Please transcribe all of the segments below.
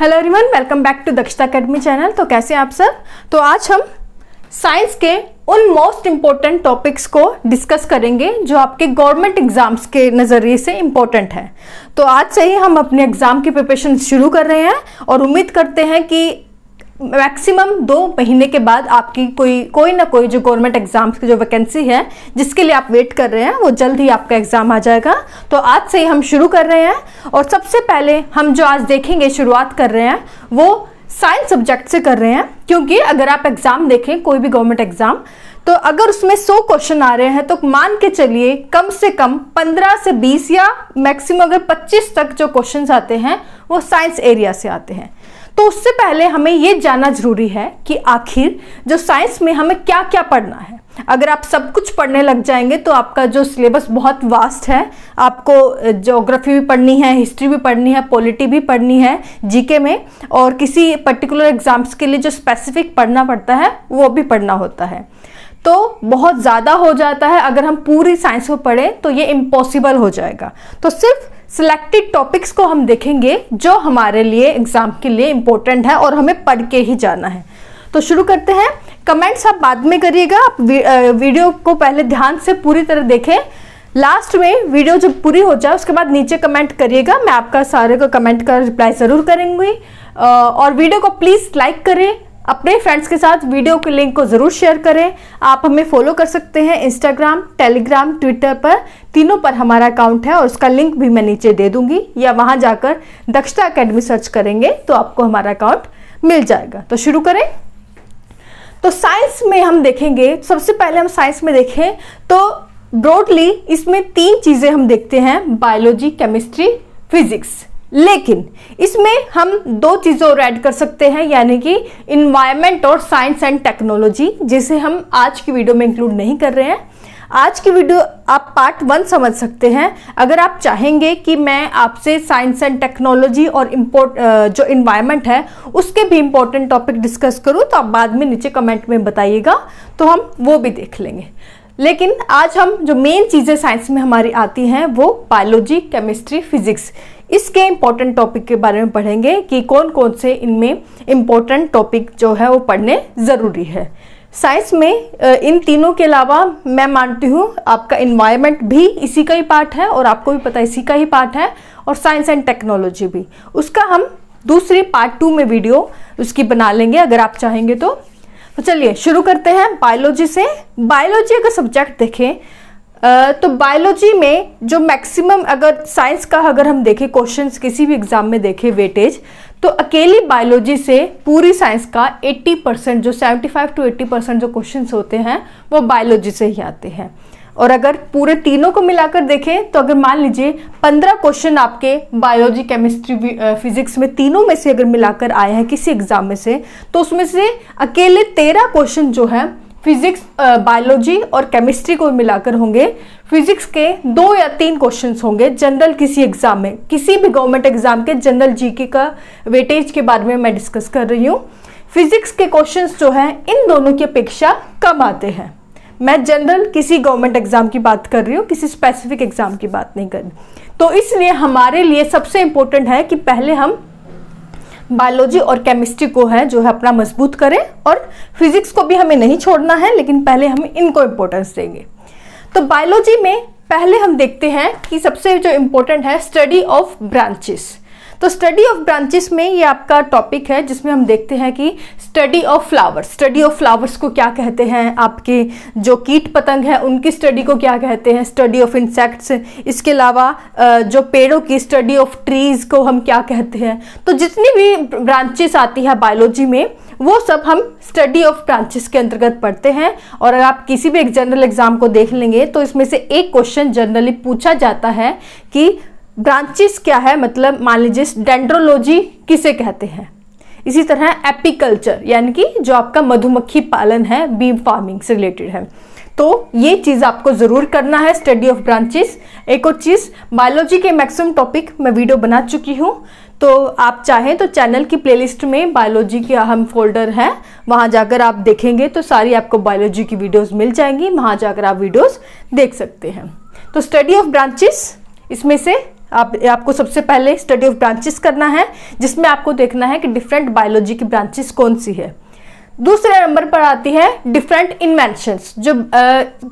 Hello everyone, welcome back to Dakshata academy channel. तो कैसे हैं आप सब? तो आज हम साइंस के उन मोस्ट इम्पॉर्टेंट टॉपिक्स को डिस्कस करेंगे जो आपके गवर्नमेंट एग्जाम्स के नज़रिए से इम्पॉर्टेंट है। तो आज से ही हम अपने एग्ज़ाम की प्रिपरेशन शुरू कर रहे हैं और उम्मीद करते हैं कि मैक्सिमम 2 महीने के बाद आपकी कोई ना कोई जो गवर्नमेंट एग्ज़ाम्स की जो वैकेंसी है जिसके लिए आप वेट कर रहे हैं वो जल्द ही आपका एग्ज़ाम आ जाएगा। तो आज से ही हम शुरू कर रहे हैं और सबसे पहले हम जो आज देखेंगे, शुरुआत कर रहे हैं वो साइंस सब्जेक्ट से कर रहे हैं, क्योंकि अगर आप एग्ज़ाम देखें, कोई भी गवर्नमेंट एग्ज़ाम, तो अगर उसमें 100 क्वेश्चन आ रहे हैं तो मान के चलिए कम से कम 15 से 20 या मैक्सिमम अगर 25 तक जो क्वेश्चन आते हैं वो साइंस एरिया से आते हैं। तो उससे पहले हमें ये जानना ज़रूरी है कि आखिर जो साइंस में हमें क्या क्या पढ़ना है। अगर आप सब कुछ पढ़ने लग जाएंगे तो आपका जो सिलेबस बहुत वास्ट है, आपको ज्योग्राफी भी पढ़नी है, हिस्ट्री भी पढ़नी है, पॉलिटी भी पढ़नी है जीके में, और किसी पर्टिकुलर एग्ज़ाम्स के लिए जो स्पेसिफिक पढ़ना पड़ता है वो भी पढ़ना होता है। तो बहुत ज़्यादा हो जाता है, अगर हम पूरी साइंस को पढ़ें तो ये इम्पॉसिबल हो जाएगा। तो सिर्फ सिलेक्टेड टॉपिक्स को हम देखेंगे जो हमारे लिए एग्ज़ाम के लिए इम्पोर्टेंट है और हमें पढ़ के ही जाना है। तो शुरू करते हैं। कमेंट्स आप बाद में करिएगा, आप वीडियो को पहले ध्यान से पूरी तरह देखें। लास्ट में वीडियो जब पूरी हो जाए उसके बाद नीचे कमेंट करिएगा, मैं आपका सारे को कमेंट का रिप्लाई ज़रूर करूँगी। और वीडियो को प्लीज़ लाइक करें, अपने फ्रेंड्स के साथ वीडियो के लिंक को ज़रूर शेयर करें। आप हमें फॉलो कर सकते हैं इंस्टाग्राम, टेलीग्राम, ट्विटर पर, तीनों पर हमारा अकाउंट है और उसका लिंक भी मैं नीचे दे दूंगी, या वहां जाकर दक्षता अकेडमी सर्च करेंगे तो आपको हमारा अकाउंट मिल जाएगा। तो शुरू करें। तो साइंस में हम देखेंगे, सबसे पहले हम साइंस में देखें तो ब्रॉडली इसमें 3 चीज़ें हम देखते हैं, बायोलॉजी, केमिस्ट्री, फिजिक्स। लेकिन इसमें हम 2 चीज़ों और ऐड कर सकते हैं, यानी कि इन्वायरमेंट और साइंस एंड टेक्नोलॉजी, जिसे हम आज की वीडियो में इंक्लूड नहीं कर रहे हैं। आज की वीडियो आप पार्ट 1 समझ सकते हैं। अगर आप चाहेंगे कि मैं आपसे साइंस एंड टेक्नोलॉजी और जो इन्वायरमेंट है उसके भी इम्पोर्टेंट टॉपिक डिस्कस करूँ तो आप बाद में नीचे कमेंट में बताइएगा, तो हम वो भी देख लेंगे। लेकिन आज हम जो मेन चीज़ें साइंस में हमारी आती हैं वो बायोलॉजी, केमिस्ट्री, फिजिक्स, इसके इम्पोर्टेंट टॉपिक के बारे में पढ़ेंगे कि कौन कौन से इनमें इम्पोर्टेंट टॉपिक जो है वो पढ़ने ज़रूरी है साइंस में। इन तीनों के अलावा मैं मानती हूँ आपका इन्वायरमेंट भी इसी का ही पार्ट है और आपको भी पता है इसी का ही पार्ट है, और साइंस एंड टेक्नोलॉजी भी, उसका हम दूसरी पार्ट 2 में वीडियो उसकी बना लेंगे अगर आप चाहेंगे तो। तो चलिए शुरू करते हैं बायोलॉजी से। बायोलॉजी अगर सब्जेक्ट देखें तो बायोलॉजी में जो मैक्सिमम, अगर साइंस का अगर हम देखें क्वेश्चंस किसी भी एग्ज़ाम में देखें वेटेज, तो अकेली बायोलॉजी से पूरी साइंस का 80% जो 75 to 80% जो क्वेश्चंस होते हैं वो बायोलॉजी से ही आते हैं। और अगर पूरे तीनों को मिलाकर देखें तो अगर मान लीजिए 15 क्वेश्चन आपके बायोलॉजी, केमिस्ट्री, फिजिक्स में तीनों में से अगर मिलाकर आए हैं किसी एग्ज़ाम में से, तो उसमें से अकेले 13 क्वेश्चन जो है फिजिक्स, बायोलॉजी और केमिस्ट्री को मिलाकर होंगे। फिजिक्स के 2 या 3 क्वेश्चन होंगे जनरल किसी एग्ज़ाम में, किसी भी गवर्नमेंट एग्ज़ाम के जनरल जीके का वेटेज के बारे में मैं डिस्कस कर रही हूँ। फिजिक्स के क्वेश्चन जो हैं इन दोनों की अपेक्षा कम आते हैं। मैं जनरल किसी गवर्नमेंट एग्ज़ाम की बात कर रही हूँ, किसी स्पेसिफिक एग्ज़ाम की बात नहीं कर रही। तो इसलिए हमारे लिए सबसे इम्पोर्टेंट है कि पहले हम बायोलॉजी और केमिस्ट्री को है जो है अपना मजबूत करें, और फिज़िक्स को भी हमें नहीं छोड़ना है, लेकिन पहले हम इनको इम्पोर्टेंस देंगे। तो बायोलॉजी में पहले हम देखते हैं कि सबसे जो इम्पोर्टेंट है स्टडी ऑफ ब्रांचेस। तो स्टडी ऑफ ब्रांचेस में ये आपका टॉपिक है जिसमें हम देखते हैं कि study of flowers, study of flowers को क्या कहते हैं, आपके जो कीट पतंग है उनकी स्टडी को क्या कहते हैं, स्टडी ऑफ इंसेक्ट्स, इसके अलावा जो पेड़ों की, स्टडी ऑफ ट्रीज़ को हम क्या कहते हैं। तो जितनी भी ब्रांचेस आती है बायोलॉजी में वो सब हम स्टडी ऑफ ब्रांचेस के अंतर्गत पढ़ते हैं। और अगर आप किसी भी एक जनरल एग्ज़ाम को देख लेंगे तो इसमें से एक क्वेश्चन जनरली पूछा जाता है कि ब्रांचेस क्या है, मतलब मान लीजिए डेंड्रोलॉजी किसे कहते हैं। इसी तरह एपिकल्चर, यानी कि जो आपका मधुमक्खी पालन है, बी फार्मिंग से रिलेटेड है। तो ये चीज़ आपको ज़रूर करना है, स्टडी ऑफ ब्रांचेस। एक और चीज़, बायोलॉजी के मैक्सिमम टॉपिक मैं वीडियो बना चुकी हूँ, तो आप चाहें तो चैनल की प्लेलिस्ट में बायोलॉजी के अहम फोल्डर है, वहाँ जाकर आप देखेंगे तो सारी आपको बायोलॉजी की वीडियोज़ मिल जाएंगी, वहाँ जाकर आप वीडियोज़ देख सकते हैं। तो स्टडी ऑफ ब्रांचेस इसमें से आपको सबसे पहले स्टडी ऑफ ब्रांचेस करना है, जिसमें आपको देखना है कि डिफरेंट बायोलॉजी की ब्रांचेस कौन सी है। दूसरे नंबर पर आती है डिफरेंट इन्वेंशंस जो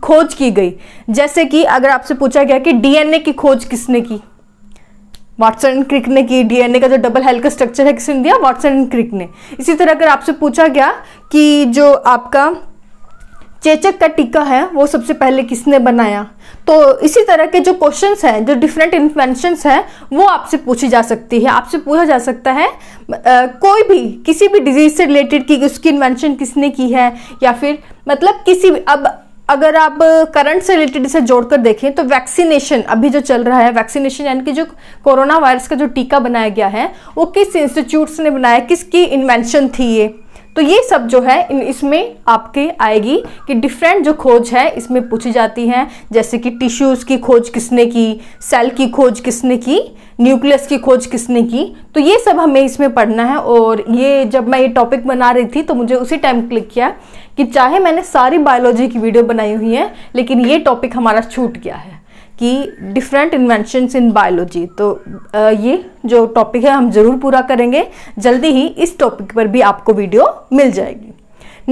खोज की गई, जैसे कि अगर आपसे पूछा गया कि डीएनए की खोज किसने की, वाटसन एंड क्रिक ने की। डीएनए का जो डबल हेलिकल स्ट्रक्चर है किसने दिया, वाटसन एंड क्रिक ने। इसी तरह अगर आपसे पूछा गया कि जो आपका चेचक का टीका है वो सबसे पहले किसने बनाया, तो इसी तरह के जो क्वेश्चंस हैं, जो डिफरेंट इन्वेंशंस हैं, वो आपसे पूछी जा सकती है। आपसे पूछा जा सकता है कोई भी किसी भी डिजीज से रिलेटेड कि उसकी इन्वेंशन किसने की है, या फिर मतलब किसी भी, अब अगर आप करंट से रिलेटेड इसे जोड़कर देखें तो वैक्सीनेशन अभी जो चल रहा है, वैक्सीनेशन यानी कि जो कोरोना वायरस का जो टीका बनाया गया है वो किस इंस्टीट्यूट्स ने बनाया, किसकी इन्वेंशन थी ये, तो ये सब जो है इसमें आपके आएगी कि डिफरेंट जो खोज है इसमें पूछी जाती है, जैसे कि टिश्यूज़ की खोज किसने की, सेल की खोज किसने की, न्यूक्लियस की खोज किसने की, तो ये सब हमें इसमें पढ़ना है। और ये जब मैं ये टॉपिक बना रही थी तो मुझे उसी टाइम क्लिक किया कि चाहे मैंने सारी बायोलॉजी की वीडियो बनाई हुई है लेकिन ये टॉपिक हमारा छूट गया है कि डिफरेंट इन्वेंशंस इन बायोलॉजी, तो ये जो टॉपिक है हम ज़रूर पूरा करेंगे। जल्दी ही इस टॉपिक पर भी आपको वीडियो मिल जाएगी।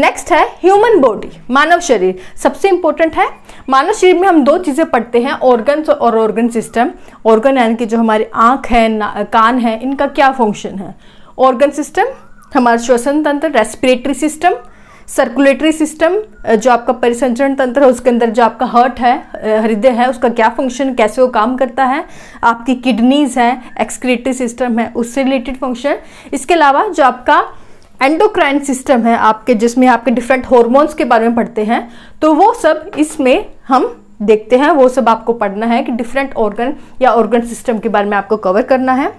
नेक्स्ट है ह्यूमन बॉडी, मानव शरीर सबसे इम्पोर्टेंट है। मानव शरीर में हम दो चीज़ें पढ़ते हैं, ऑर्गन्स और ऑर्गन सिस्टम। ऑर्गन यानी कि जो हमारी आँख है, कान है, इनका क्या फंक्शन है। ऑर्गन सिस्टम हमारा श्वसन तंत्र, रेस्पिरेटरी सिस्टम, सर्कुलेटरी सिस्टम जो आपका परिसंचरण तंत्र है, उसके अंदर जो आपका हार्ट है, हृदय है, उसका क्या फंक्शन, कैसे वो काम करता है। आपकी किडनीज है, एक्सक्रीटरी सिस्टम है, उससे रिलेटेड फंक्शन। इसके अलावा जो आपका एंडोक्राइन सिस्टम है आपके, जिसमें आपके डिफरेंट हॉर्मोन्स के बारे में पढ़ते हैं, तो वो सब इसमें हम देखते हैं। वो सब आपको पढ़ना है कि डिफरेंट ऑर्गन या ऑर्गन सिस्टम के बारे में आपको कवर करना है।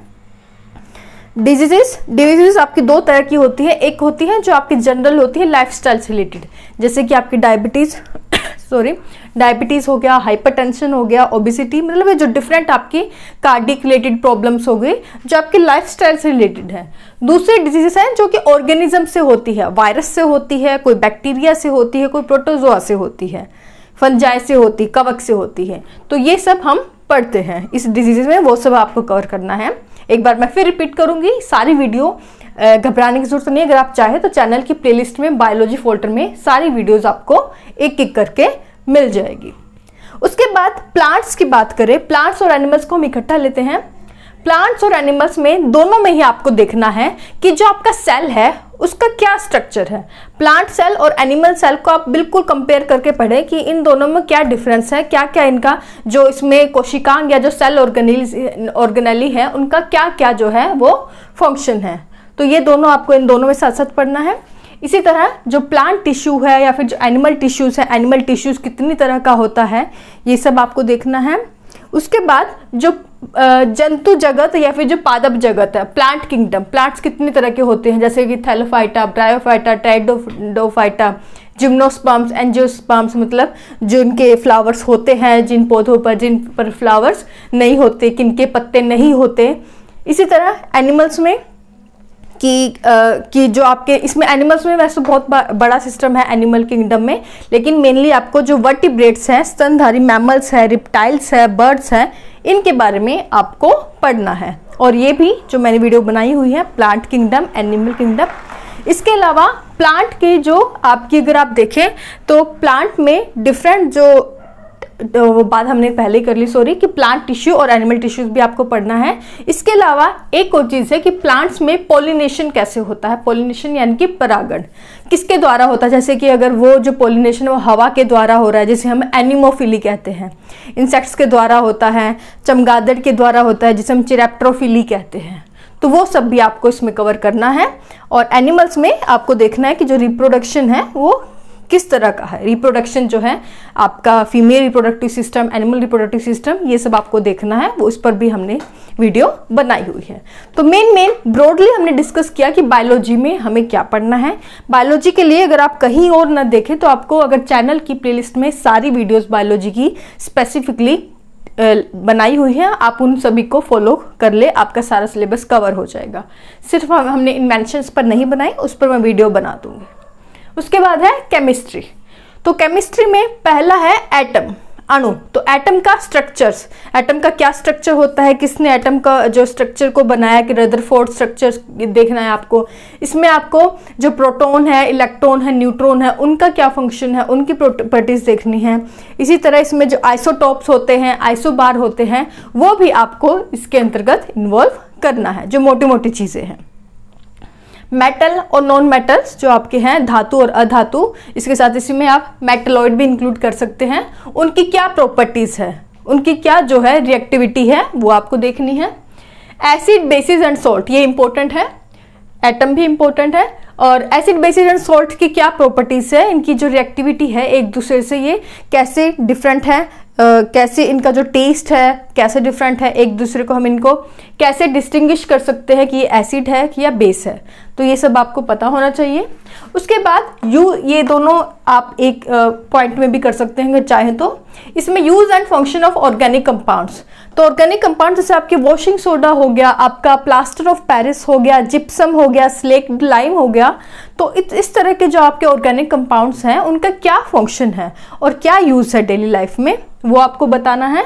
डिजीजेस आपकी दो तरह की होती है, एक होती है जो आपकी जनरल होती है लाइफस्टाइल से रिलेटेड, जैसे कि आपकी डायबिटीज़ हो गया, हाइपरटेंशन हो गया, ओबेसिटी, मतलब ये जो डिफरेंट आपकी कार्डिक रिलेटेड प्रॉब्लम्स हो गई जो आपके लाइफस्टाइल से रिलेटेड है। दूसरी डिजीजेस हैं जो कि ऑर्गेनिज्म से होती है, वायरस से होती है, कोई बैक्टीरिया से होती है, कोई प्रोटोजोआ से होती है, फंजाई से होती, कवक से होती है, तो ये सब हम पढ़ते हैं इस डिजीज़ में। वो सब आपको कवर करना है। एक बार मैं फिर रिपीट करूंगी सारी वीडियो, घबराने की जरूरत नहीं। अगर आप चाहे तो चैनल की प्लेलिस्ट में बायोलॉजी फोल्डर में सारी वीडियोस आपको एक एक करके मिल जाएगी। उसके बाद प्लांट्स की बात करें, प्लांट्स और एनिमल्स को हम इकट्ठा लेते हैं। प्लांट्स और एनिमल्स में दोनों में ही आपको देखना है कि जो आपका सेल है उसका क्या स्ट्रक्चर है। प्लांट सेल और एनिमल सेल को आप बिल्कुल कंपेयर करके पढ़ें कि इन दोनों में क्या डिफरेंस है, क्या क्या इनका जो इसमें कोशिकांग या जो सेल ऑर्गेनेली है उनका क्या क्या जो है वो फंक्शन है, तो ये दोनों आपको इन दोनों में साथ साथ पढ़ना है। इसी तरह जो प्लांट टिश्यू है या फिर जो एनिमल टिश्यूज़ है, एनिमल टिश्यूज़ कितनी तरह का होता है, ये सब आपको देखना है। उसके बाद जो जंतु जगत या फिर जो पादप जगत है, प्लांट किंगडम, प्लांट्स कितनी तरह के होते हैं, जैसे कि Thallophyta, bryophyta, pteridophyta, gymnosperms, angiosperms, मतलब जो इनके फ्लावर्स होते हैं, जिन पौधों पर जिन पर फ्लावर्स नहीं होते, किनके पत्ते नहीं होते। इसी तरह एनिमल्स में कि जो आपके इसमें एनिमल्स में वैसे बहुत बड़ा सिस्टम है एनिमल किंगडम में, लेकिन मेनली आपको जो वर्टिब्रेट्स हैं, स्तनधारी मैमल्स हैं, रिप्टाइल्स हैं, बर्ड्स हैं, इनके बारे में आपको पढ़ना है। और ये भी जो मैंने वीडियो बनाई हुई है, प्लांट किंगडम, एनिमल किंगडम। इसके अलावा प्लांट के जो आपकी अगर आप देखें तो प्लांट में डिफरेंट जो वो बात हमने पहले कर ली, सॉरी, कि प्लांट टिश्यू और एनिमल टिश्यूज भी आपको पढ़ना है। इसके अलावा एक और चीज़ है कि प्लांट्स में पॉलिनेशन कैसे होता है। पॉलिनेशन यानी कि परागण किसके द्वारा होता है, जैसे कि अगर वो जो पॉलिनेशन वो हवा के द्वारा हो रहा है, जिसे हम एनिमोफिली कहते हैं, इंसेक्ट्स के द्वारा होता है, चमगादड़ के द्वारा होता है, जिसे हम चिरोप्टेरोफिली कहते हैं, तो वो सब भी आपको इसमें कवर करना है। और एनिमल्स में आपको देखना है कि जो रिप्रोडक्शन है वो किस तरह का है, रिप्रोडक्शन जो है आपका female reproductive system, animal reproductive system, ये सब आपको देखना है। वो उस पर भी हमने वीडियो बनाई हुई है। तो मेन ब्रॉडली हमने डिस्कस किया कि बायोलॉजी में हमें क्या पढ़ना है। बायोलॉजी के लिए अगर आप कहीं और ना देखें तो आपको अगर चैनल की प्लेलिस्ट में सारी वीडियोज़ बायोलॉजी की स्पेसिफिकली बनाई हुई है, आप उन सभी को फॉलो कर ले, आपका सारा सिलेबस कवर हो जाएगा। सिर्फ हमने इन्वेंशंस पर नहीं बनाई, उस पर मैं वीडियो बना दूँगी। उसके बाद है केमिस्ट्री। तो केमिस्ट्री में पहला है एटम। अणु। तो एटम का स्ट्रक्चर्स, एटम का क्या स्ट्रक्चर होता है, किसने एटम का जो स्ट्रक्चर को बनाया कि रदरफोर्ड स्ट्रक्चर्स देखना है आपको। इसमें आपको जो प्रोटॉन है, इलेक्ट्रॉन है, न्यूट्रॉन है, उनका क्या फंक्शन है, उनकी प्रॉपर्टीज देखनी है। इसी तरह इसमें जो आइसोटॉप्स होते हैं, आइसोबार होते हैं, वो भी आपको इसके अंतर्गत इन्वॉल्व करना है, जो मोटी मोटी चीज़ें हैं। मेटल और नॉन मेटल्स जो आपके हैं, धातु और अधातु, इसके साथ इसी में आप मेटलॉइड भी इंक्लूड कर सकते हैं। उनकी क्या प्रॉपर्टीज़ है, उनकी क्या जो है रिएक्टिविटी है, वो आपको देखनी है। एसिड बेसिस एंड सॉल्ट, ये इंपॉर्टेंट है, एटम भी इंपॉर्टेंट है। और एसिड बेसिस एंड सॉल्ट की क्या प्रॉपर्टीज़ है, इनकी जो रिएक्टिविटी है एक दूसरे से, ये कैसे डिफरेंट है, कैसे इनका जो टेस्ट है कैसे डिफरेंट है, एक दूसरे को हम इनको कैसे डिस्टिंग्विश कर सकते हैं कि ये एसिड है कि या बेस है, तो ये सब आपको पता होना चाहिए। उसके बाद यू, ये दोनों आप एक पॉइंट में भी कर सकते हैं अगर चाहें तो। इसमें use and function of organic compounds. तो ऑर्गेनिक कंपाउंड जैसे आपके वॉशिंग सोडा हो गया, आपका प्लास्टर ऑफ पेरिस हो गया, जिप्सम हो गया, स्लेक्ड लाइम हो गया, तो इस तरह के जो आपके ऑर्गेनिक कंपाउंड्स हैं उनका क्या फंक्शन है और क्या यूज़ है डेली लाइफ में, वो आपको बताना है।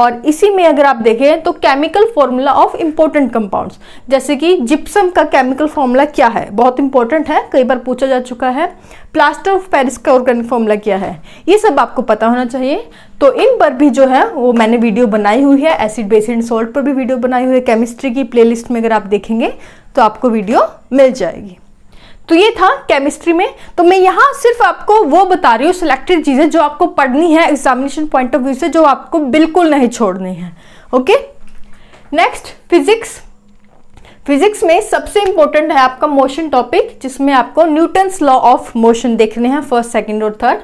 और इसी में अगर आप देखें तो chemical formula of important compounds, जैसे कि जिप्सम का केमिकल फॉर्मूला क्या है, बहुत इंपॉर्टेंट है, कई बार पूछा जा चुका है। प्लास्टर ऑफ पेरिस का ऑर्गेनिक फॉर्मूला क्या है, ये सब आपको पता होना चाहिए। तो इन पर भी जो है वो मैंने वीडियो बनाई हुई है, एसिड बेस एंड सॉल्ट पर भी वीडियो बनाई हुई है, केमिस्ट्री की प्लेलिस्ट में अगर आप देखेंगे तो आपको वीडियो मिल जाएगी। तो ये था केमिस्ट्री में। तो मैं यहाँ सिर्फ आपको वो बता रही हूँ सिलेक्टेड चीज़ें जो आपको पढ़नी है एग्जामिनेशन पॉइंट ऑफ व्यू से, जो आपको बिल्कुल नहीं छोड़नी है। Okay, next physics. फिजिक्स में सबसे इंपॉर्टेंट है आपका मोशन टॉपिक, जिसमें आपको न्यूटन्स लॉ ऑफ मोशन देखने हैं, फर्स्ट, सेकेंड और थर्ड।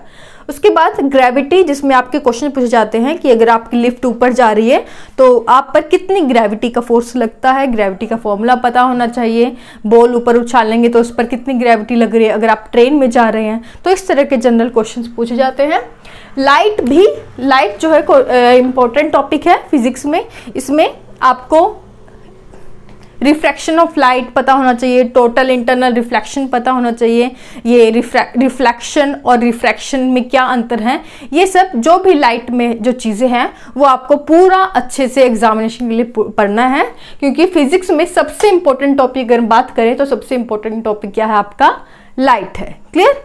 उसके बाद ग्रेविटी, जिसमें आपके क्वेश्चन पूछे जाते हैं कि अगर आपकी लिफ्ट ऊपर जा रही है तो आप पर कितनी ग्रेविटी का फोर्स लगता है, ग्रेविटी का फॉर्मूला पता होना चाहिए। बॉल ऊपर उछालेंगे तो उस पर कितनी ग्रेविटी लग रही है अगर आप ट्रेन में जा रहे हैं, तो इस तरह के जनरल क्वेश्चंस पूछे जाते हैं। लाइट भी, लाइट जो है इंपॉर्टेंट टॉपिक है फिजिक्स में। इसमें आपको रिफ्रैक्शन ऑफ लाइट पता होना चाहिए, टोटल इंटरनल रिफ्लेक्शन पता होना चाहिए, ये रिफ्लेक्शन और रिफ्रैक्शन में क्या अंतर है, ये सब जो भी लाइट में जो चीज़ें हैं वो आपको पूरा अच्छे से एग्जामिनेशन के लिए पढ़ना है। क्योंकि फिजिक्स में सबसे इंपॉर्टेंट टॉपिक अगर बात करें तो सबसे इंपॉर्टेंट टॉपिक क्या है आपका, लाइट है। क्लियर।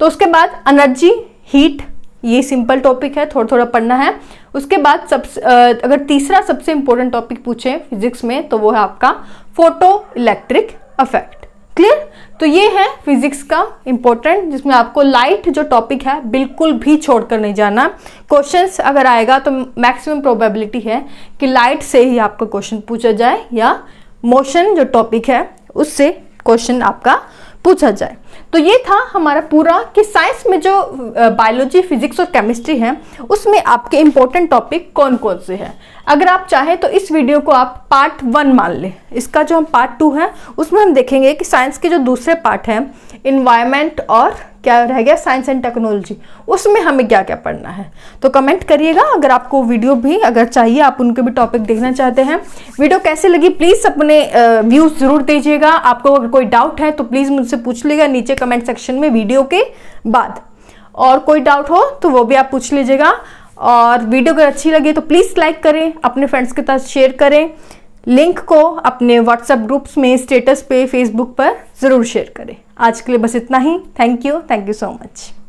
तो उसके बाद एनर्जी, हीट, ये सिंपल टॉपिक है, थोड़ा थोड़ा पढ़ना है। उसके बाद अगर तीसरा सबसे इंपॉर्टेंट टॉपिक पूछें फिजिक्स में तो वो है आपका फोटो इलेक्ट्रिक इफेक्ट। क्लियर। तो ये है फिजिक्स का इंपॉर्टेंट, जिसमें आपको लाइट जो टॉपिक है बिल्कुल भी छोड़कर नहीं जाना। क्वेश्चंस अगर आएगा तो मैक्सिमम प्रोबेबिलिटी है कि लाइट से ही आपका क्वेश्चन पूछा जाए या मोशन जो टॉपिक है उससे क्वेश्चन आपका पूछा जाए। तो ये था हमारा पूरा कि साइंस में जो बायोलॉजी, फिजिक्स और केमिस्ट्री है उसमें आपके इम्पोर्टेंट टॉपिक कौन कौन से हैं। अगर आप चाहें तो इस वीडियो को आप पार्ट 1 मान लें, इसका जो हम पार्ट 2 है उसमें हम देखेंगे कि साइंस के जो दूसरे पार्ट हैं, इन्वायरमेंट और क्या रह गया, साइंस एंड टेक्नोलॉजी, उसमें हमें क्या क्या पढ़ना है। तो कमेंट करिएगा, अगर आपको वीडियो भी अगर चाहिए, आप उनके भी टॉपिक देखना चाहते हैं। वीडियो कैसे लगी प्लीज़ अपने व्यूज़ ज़रूर दीजिएगा। आपको अगर कोई डाउट है तो प्लीज़ मुझसे पूछ लीजिएगा नीचे कमेंट सेक्शन में वीडियो के बाद, और कोई डाउट हो तो वो भी आप पूछ लीजिएगा। और वीडियो अगर अच्छी लगे तो प्लीज़ लाइक करें, अपने फ्रेंड्स के साथ शेयर करें, लिंक को अपने व्हाट्सएप ग्रुप्स में, स्टेटस पे, फेसबुक पर ज़रूर शेयर करें। आज के लिए बस इतना ही। Thank you so much.